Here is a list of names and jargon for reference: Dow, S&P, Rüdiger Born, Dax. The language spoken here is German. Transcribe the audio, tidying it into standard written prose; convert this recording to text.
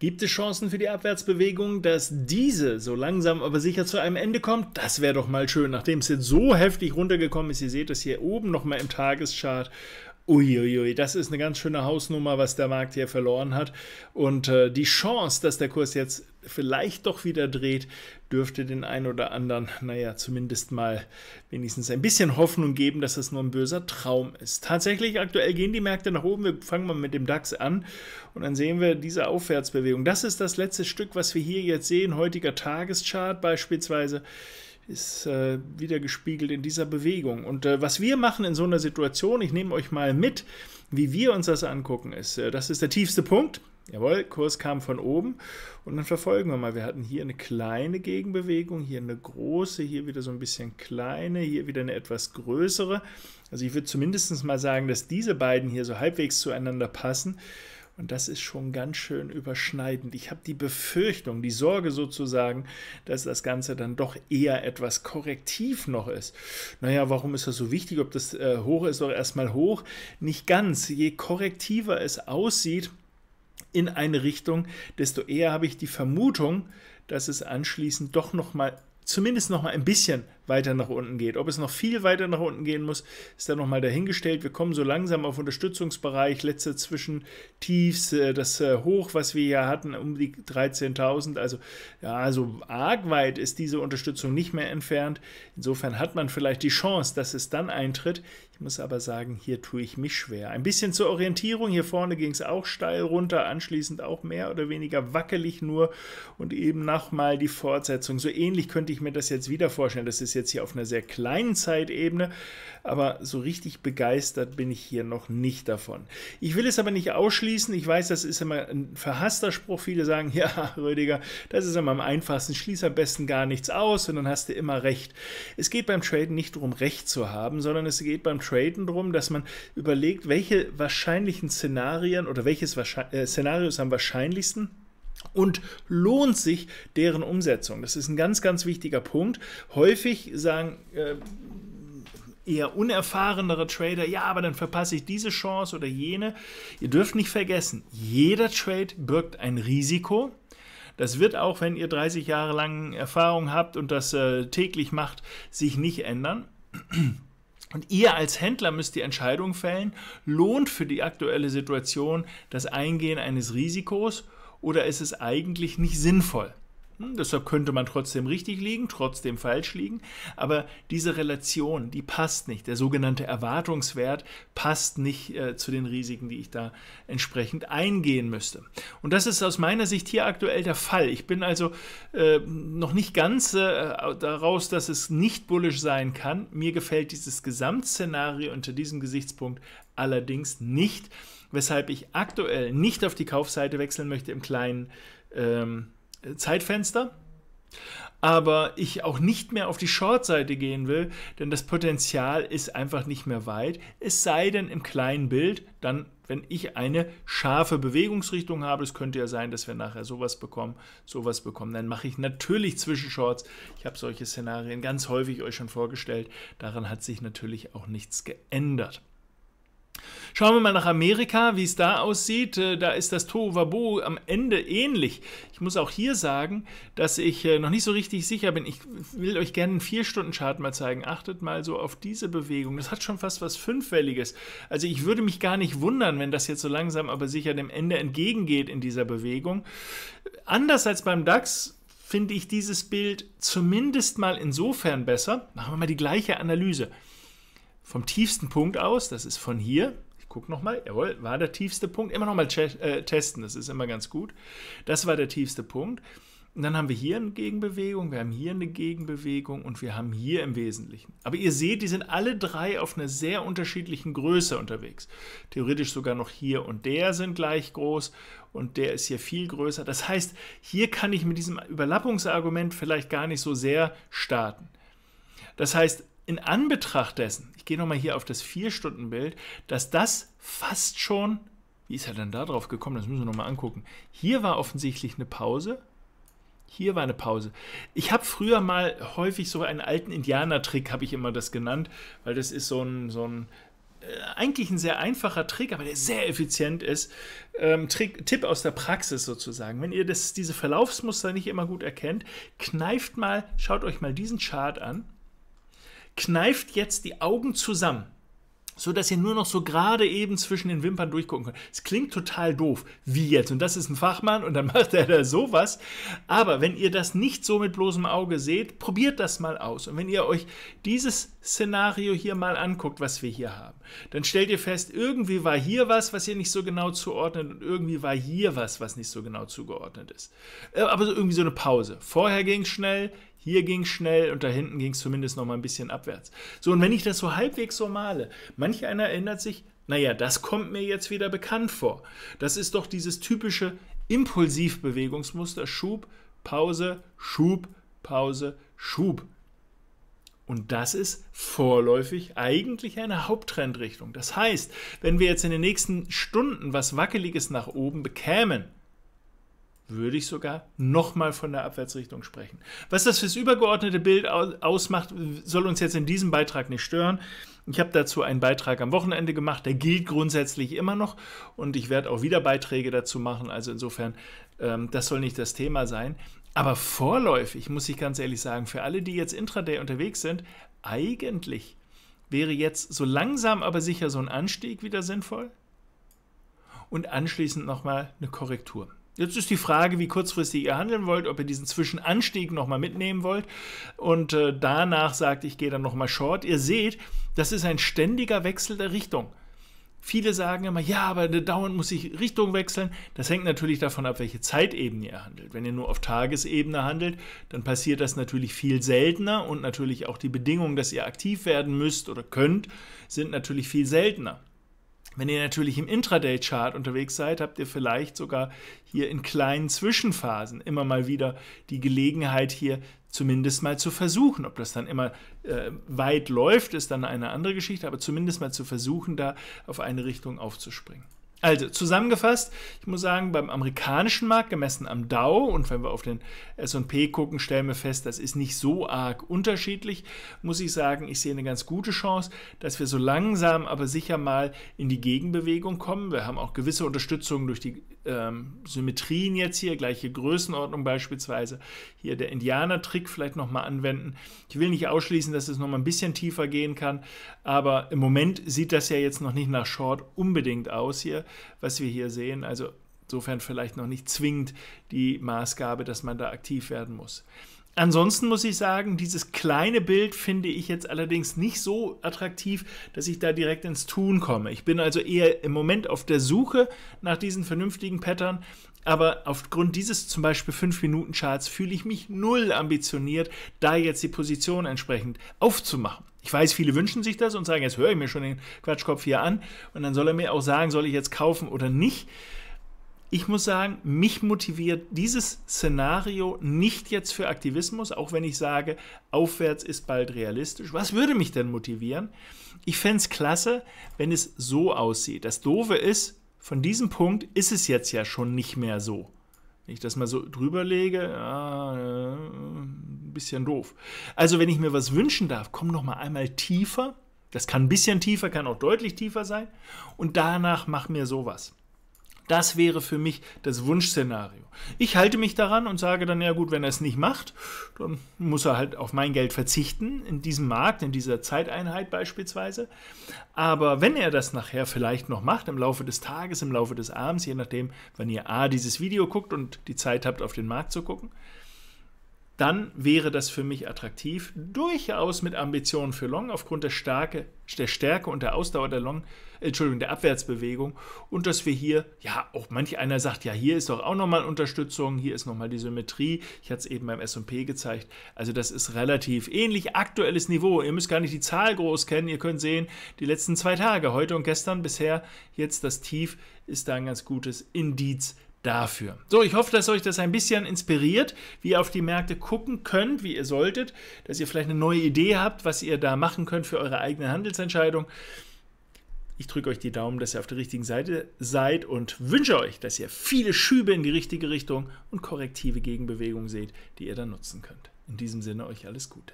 Gibt es Chancen für die Abwärtsbewegung, dass diese so langsam aber sicher zu einem Ende kommt? Das wäre doch mal schön, nachdem es jetzt so heftig runtergekommen ist. Ihr seht es hier oben nochmal im Tageschart. Uiuiui, das ist eine ganz schöne Hausnummer, was der Markt hier verloren hat. Und die Chance, dass der Kurs jetzt vielleicht doch wieder dreht, dürfte den einen oder anderen, naja, zumindest mal wenigstens ein bisschen Hoffnung geben, dass das nur ein böser Traum ist. Tatsächlich, aktuell gehen die Märkte nach oben. Wir fangen mal mit dem DAX an und dann sehen wir diese Aufwärtsbewegung. Das ist das letzte Stück, was wir hier jetzt sehen. Heutiger Tageschart beispielsweise ist wieder gespiegelt in dieser Bewegung. Und was wir machen in so einer Situation, ich nehme euch mal mit, wie wir uns das angucken, ist, das ist der tiefste Punkt. Jawohl, Kurs kam von oben und dann verfolgen wir mal. Wir hatten hier eine kleine Gegenbewegung, hier eine große, hier wieder so ein bisschen kleine, hier wieder eine etwas größere. Also ich würde zumindest mal sagen, dass diese beiden hier so halbwegs zueinander passen. Und das ist schon ganz schön überschneidend. Ich habe die Befürchtung, die Sorge sozusagen, dass das Ganze dann doch eher etwas korrektiv noch ist. Naja, warum ist das so wichtig? Ob das hoch ist, doch erstmal hoch. Nicht ganz. Je korrektiver es aussieht in eine Richtung, desto eher habe ich die Vermutung, dass es anschließend doch nochmal, zumindest noch mal ein bisschen weiter nach unten geht. Ob es noch viel weiter nach unten gehen muss, ist dann noch mal dahingestellt. Wir kommen so langsam auf Unterstützungsbereich, letzte Zwischentiefs, das Hoch, was wir hier hatten, um die 13.000. Also ja, so arg weit ist diese Unterstützung nicht mehr entfernt. Insofern hat man vielleicht die Chance, dass es dann eintritt. Ich muss aber sagen, hier tue ich mich schwer. Ein bisschen zur Orientierung. Hier vorne ging es auch steil runter, anschließend auch mehr oder weniger wackelig nur und eben nochmal die Fortsetzung. So ähnlich könnte ich mir das jetzt wieder vorstellen. Das ist jetzt hier auf einer sehr kleinen Zeitebene, aber so richtig begeistert bin ich hier noch nicht davon. Ich will es aber nicht ausschließen. Ich weiß, das ist immer ein verhasster Spruch. Viele sagen, ja, Rüdiger, das ist immer am einfachsten. Schließ am besten gar nichts aus und dann hast du immer recht. Es geht beim Traden nicht darum, recht zu haben, sondern es geht beim Traden darum, dass man überlegt, welche wahrscheinlichen Szenarien oder welches Szenario ist am wahrscheinlichsten und lohnt sich deren Umsetzung. Das ist ein ganz, ganz wichtiger Punkt. Häufig sagen eher unerfahrenere Trader, ja, aber dann verpasse ich diese Chance oder jene. Ihr dürft nicht vergessen, jeder Trade birgt ein Risiko. Das wird auch, wenn ihr 30 Jahre lang Erfahrung habt und das täglich macht, sich nicht ändern. Und ihr als Händler müsst die Entscheidung fällen, lohnt für die aktuelle Situation das Eingehen eines Risikos oder ist es eigentlich nicht sinnvoll? Deshalb könnte man trotzdem richtig liegen, trotzdem falsch liegen, aber diese Relation, die passt nicht. Der sogenannte Erwartungswert passt nicht zu den Risiken, die ich da entsprechend eingehen müsste. Und das ist aus meiner Sicht hier aktuell der Fall. Ich bin also noch nicht ganz daraus, dass es nicht bullisch sein kann. Mir gefällt dieses Gesamtszenario unter diesem Gesichtspunkt allerdings nicht, weshalb ich aktuell nicht auf die Kaufseite wechseln möchte im kleinen Zeitfenster, aber ich auch nicht mehr auf die Short-Seite gehen will, denn das Potenzial ist einfach nicht mehr weit, es sei denn im kleinen Bild, dann wenn ich eine scharfe Bewegungsrichtung habe, es könnte ja sein, dass wir nachher sowas bekommen, dann mache ich natürlich Zwischenshorts. Ich habe solche Szenarien ganz häufig euch schon vorgestellt, daran hat sich natürlich auch nichts geändert. Schauen wir mal nach Amerika, wie es da aussieht. Da ist das Tohuwabohu am Ende ähnlich. Ich muss auch hier sagen, dass ich noch nicht so richtig sicher bin. Ich will euch gerne einen 4-Stunden-Chart mal zeigen. Achtet mal so auf diese Bewegung. Das hat schon fast was Fünffälliges. Also ich würde mich gar nicht wundern, wenn das jetzt so langsam aber sicher dem Ende entgegengeht in dieser Bewegung. Anders als beim DAX finde ich dieses Bild zumindest mal insofern besser. Machen wir mal die gleiche Analyse. Vom tiefsten Punkt aus, das ist von hier, ich gucke nochmal, jawohl, war der tiefste Punkt, immer nochmal testen, das ist immer ganz gut, das war der tiefste Punkt. Und dann haben wir hier eine Gegenbewegung, wir haben hier eine Gegenbewegung und wir haben hier im Wesentlichen. Aber ihr seht, die sind alle drei auf einer sehr unterschiedlichen Größe unterwegs. Theoretisch sogar noch hier und der sind gleich groß und der ist hier viel größer. Das heißt, hier kann ich mit diesem Überlappungsargument vielleicht gar nicht so sehr starten. Das heißt, in Anbetracht dessen, ich gehe nochmal hier auf das 4-Stunden-Bild, dass das fast schon, wie ist er denn da drauf gekommen, das müssen wir nochmal angucken. Hier war offensichtlich eine Pause, hier war eine Pause. Ich habe früher mal häufig so einen alten Indianertrick, habe ich immer das genannt, weil das ist so ein eigentlich ein sehr einfacher Trick, aber der sehr effizient ist. Tipp aus der Praxis sozusagen. Wenn ihr diese Verlaufsmuster nicht immer gut erkennt, schaut euch mal diesen Chart an, kneift jetzt die Augen zusammen, so dass ihr nur noch so gerade eben zwischen den Wimpern durchgucken könnt. Es klingt total doof, wie jetzt. Und das ist ein Fachmann und dann macht er da sowas. Aber wenn ihr das nicht so mit bloßem Auge seht, probiert das mal aus. Und wenn ihr euch dieses Szenario hier mal anguckt, was wir hier haben, dann stellt ihr fest, irgendwie war hier was, was ihr nicht so genau zuordnet, und irgendwie war hier was, was nicht so genau zugeordnet ist. Aber so irgendwie so eine Pause. Vorher ging es schnell, hier ging es schnell und da hinten ging es zumindest noch mal ein bisschen abwärts. So, und wenn ich das so halbwegs so male, manch einer erinnert sich, naja, das kommt mir jetzt wieder bekannt vor. Das ist doch dieses typische Impulsivbewegungsmuster: Schub, Pause, Schub, Pause, Schub. Und das ist vorläufig eigentlich eine Haupttrendrichtung. Das heißt, wenn wir jetzt in den nächsten Stunden was Wackeliges nach oben bekämen, würde ich sogar nochmal von der Abwärtsrichtung sprechen. Was das fürs übergeordnete Bild ausmacht, soll uns jetzt in diesem Beitrag nicht stören. Ich habe dazu einen Beitrag am Wochenende gemacht, der gilt grundsätzlich immer noch und ich werde auch wieder Beiträge dazu machen, also insofern, das soll nicht das Thema sein. Aber vorläufig, muss ich ganz ehrlich sagen, für alle, die jetzt intraday unterwegs sind, eigentlich wäre jetzt so langsam aber sicher so ein Anstieg wieder sinnvoll und anschließend nochmal eine Korrektur. Jetzt ist die Frage, wie kurzfristig ihr handeln wollt, ob ihr diesen Zwischenanstieg nochmal mitnehmen wollt und danach sagt, ich gehe dann nochmal short. Ihr seht, das ist ein ständiger Wechsel der Richtung. Viele sagen immer, ja, aber dauernd muss ich Richtung wechseln. Das hängt natürlich davon ab, welche Zeitebene ihr handelt. Wenn ihr nur auf Tagesebene handelt, dann passiert das natürlich viel seltener und natürlich auch die Bedingungen, dass ihr aktiv werden müsst oder könnt, sind natürlich viel seltener. Wenn ihr natürlich im Intraday-Chart unterwegs seid, habt ihr vielleicht sogar hier in kleinen Zwischenphasen immer mal wieder die Gelegenheit, hier zumindest mal zu versuchen. Ob das dann immer weit läuft, ist dann eine andere Geschichte, aber zumindest mal zu versuchen, da auf eine Richtung aufzuspringen. Also zusammengefasst, ich muss sagen, beim amerikanischen Markt gemessen am Dow und wenn wir auf den S&P gucken, stellen wir fest, das ist nicht so arg unterschiedlich, muss ich sagen, ich sehe eine ganz gute Chance, dass wir so langsam aber sicher mal in die Gegenbewegung kommen. Wir haben auch gewisse Unterstützung durch die Symmetrien jetzt hier, gleiche Größenordnung beispielsweise. Hier der Indianer-Trick vielleicht nochmal anwenden. Ich will nicht ausschließen, dass es nochmal ein bisschen tiefer gehen kann, aber im Moment sieht das ja jetzt noch nicht nach Short unbedingt aus hier, was wir hier sehen, also insofern vielleicht noch nicht zwingend die Maßgabe, dass man da aktiv werden muss. Ansonsten muss ich sagen, dieses kleine Bild finde ich jetzt allerdings nicht so attraktiv, dass ich da direkt ins Tun komme. Ich bin also eher im Moment auf der Suche nach diesen vernünftigen Pattern, aber aufgrund dieses zum Beispiel 5-Minuten-Charts fühle ich mich null ambitioniert, da jetzt die Position entsprechend aufzumachen. Ich weiß, viele wünschen sich das und sagen, jetzt höre ich mir schon den Quatschkopf hier an und dann soll er mir auch sagen, soll ich jetzt kaufen oder nicht. Ich muss sagen, mich motiviert dieses Szenario nicht jetzt für Aktivismus, auch wenn ich sage, aufwärts ist bald realistisch. Was würde mich denn motivieren? Ich fände es klasse, wenn es so aussieht. Das Doofe ist, von diesem Punkt ist es jetzt ja schon nicht mehr so. Wenn ich das mal so drüber lege, ein bisschen doof. Also wenn ich mir was wünschen darf, komm noch mal einmal tiefer. Das kann ein bisschen tiefer, kann auch deutlich tiefer sein. Und danach mach mir sowas. Das wäre für mich das Wunschszenario. Ich halte mich daran und sage dann, ja gut, wenn er es nicht macht, dann muss er halt auf mein Geld verzichten, in diesem Markt, in dieser Zeiteinheit beispielsweise. Aber wenn er das nachher vielleicht noch macht, im Laufe des Tages, im Laufe des Abends, je nachdem, wann ihr dieses Video guckt und die Zeit habt, auf den Markt zu gucken, dann wäre das für mich attraktiv, durchaus mit Ambitionen für Long, aufgrund der Stärke und der Ausdauer der der Abwärtsbewegung und dass wir hier, ja, auch manch einer sagt, ja, hier ist doch auch nochmal Unterstützung, hier ist nochmal die Symmetrie, ich hatte es eben beim S&P gezeigt, also das ist relativ ähnlich aktuelles Niveau, ihr müsst gar nicht die Zahl groß kennen, ihr könnt sehen, die letzten 2 Tage, heute und gestern bisher, jetzt das Tief ist da ein ganz gutes Indiz dafür. So, ich hoffe, dass euch das ein bisschen inspiriert, wie ihr auf die Märkte gucken könnt, wie ihr solltet, dass ihr vielleicht eine neue Idee habt, was ihr da machen könnt für eure eigene Handelsentscheidung. Ich drücke euch die Daumen, dass ihr auf der richtigen Seite seid und wünsche euch, dass ihr viele Schübe in die richtige Richtung und korrektive Gegenbewegungen seht, die ihr dann nutzen könnt. In diesem Sinne euch alles Gute.